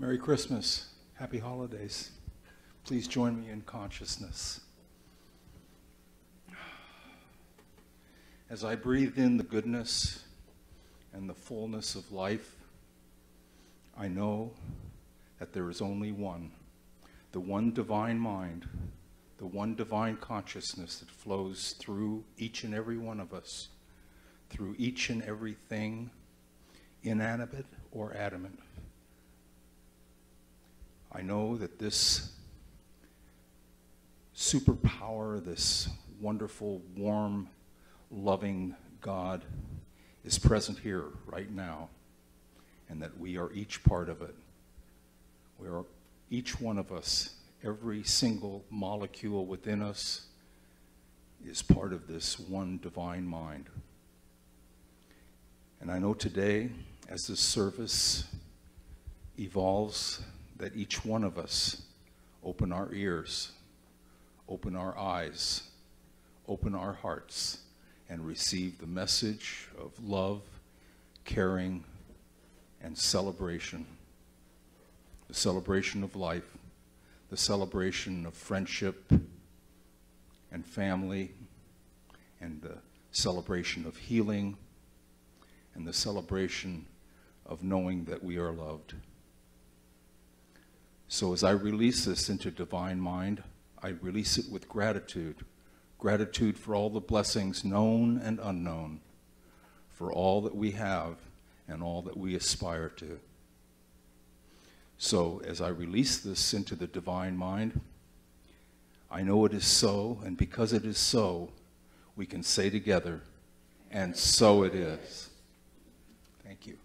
Merry Christmas. Happy holidays. Please join me in consciousness. As I breathe in the goodness and the fullness of life, I know that there is only one, the one divine mind, the one divine consciousness that flows through each and every one of us, through each and everything, inanimate or adamant. I know that this superpower, this wonderful, warm, loving God is present here right now, and that we are each part of it. We are each one of us, every single molecule within us is part of this one divine mind. And I know today, as this service evolves, that each one of us open our ears, open our eyes, open our hearts, and receive the message of love, caring, and celebration. The celebration of life, the celebration of friendship and family, and the celebration of healing, and the celebration of knowing that we are loved. So as I release this into divine mind, I release it with gratitude. Gratitude for all the blessings known and unknown, for all that we have and all that we aspire to. So as I release this into the divine mind, I know it is so, and because it is so, we can say together, and so it is. Thank you.